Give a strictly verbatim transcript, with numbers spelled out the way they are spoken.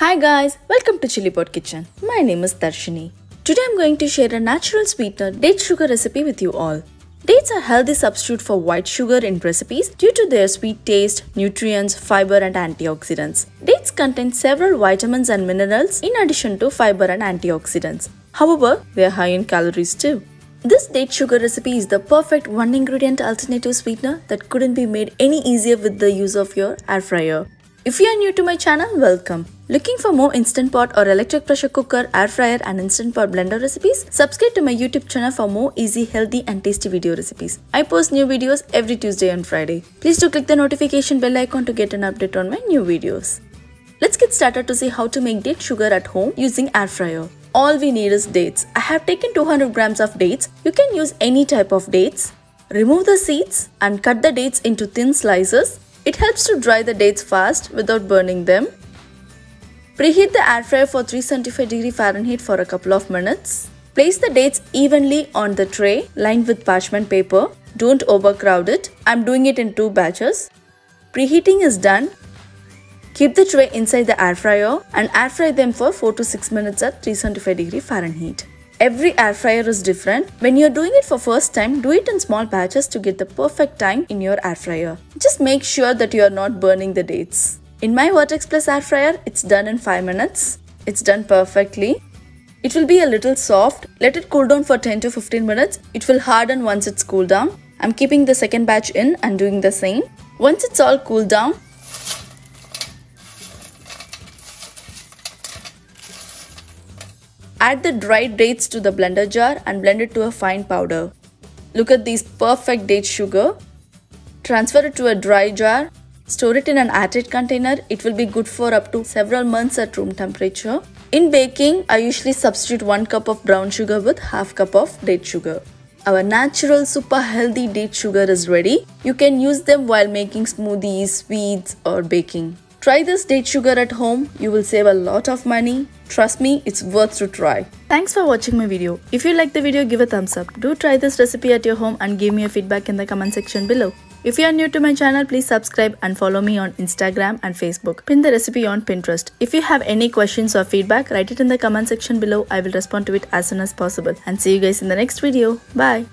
Hi guys, welcome to Chilli Pot Kitchen. My name is Darshini. Today I'm going to share a natural sweetener date sugar recipe with you all. Dates are a healthy substitute for white sugar in recipes due to their sweet taste, nutrients, fiber and antioxidants. Dates contain several vitamins and minerals in addition to fiber and antioxidants. However, they are high in calories too. This date sugar recipe is the perfect one ingredient alternative sweetener that couldn't be made any easier with the use of your air fryer. If you are new to my channel, welcome. Looking for more instant pot or electric pressure cooker, air fryer and instant pot blender recipes? Subscribe to my YouTube channel for more easy, healthy and tasty video recipes. I post new videos every Tuesday and Friday. Please do click the notification bell icon to get an update on my new videos. Let's get started to see how to make date sugar at home using air fryer. All we need is dates. I have taken two hundred grams of dates. You can use any type of dates. Remove the seeds and cut the dates into thin slices. It helps to dry the dates fast without burning them. Preheat the air fryer for three hundred seventy-five degrees Fahrenheit for a couple of minutes. Place the dates evenly on the tray lined with parchment paper. Don't overcrowd it. I'm doing it in two batches. Preheating is done. Keep the tray inside the air fryer and air fry them for four to six minutes at three hundred seventy-five degrees Fahrenheit. Every air fryer is different. When you're doing it for first time, do it in small batches to get the perfect time in your air fryer. Just make sure that you are not burning the dates. In my Vortex Plus air fryer, it's done in five minutes. It's done perfectly. It will be a little soft. Let it cool down for ten to fifteen minutes. It will harden once it's cooled down. I'm keeping the second batch in and doing the same. Once it's all cooled down, add the dried dates to the blender jar and blend it to a fine powder. Look at these perfect date sugar. Transfer it to a dry jar. Store it in an airtight container. It will be good for up to several months at room temperature. In baking, I usually substitute one cup of brown sugar with half cup of date sugar. Our natural super healthy date sugar is ready. You can use them while making smoothies, sweets or baking. Try this date sugar at home. You will save a lot of money. Trust me, it's worth to try. Thanks for watching my video. If you like the video, give a thumbs up. Do try this recipe at your home and give me a feedback in the comment section below. If you are new to my channel, please subscribe and follow me on Instagram and Facebook. Pin the recipe on Pinterest. If you have any questions or feedback, write it in the comment section below. I will respond to it as soon as possible. And see you guys in the next video. Bye.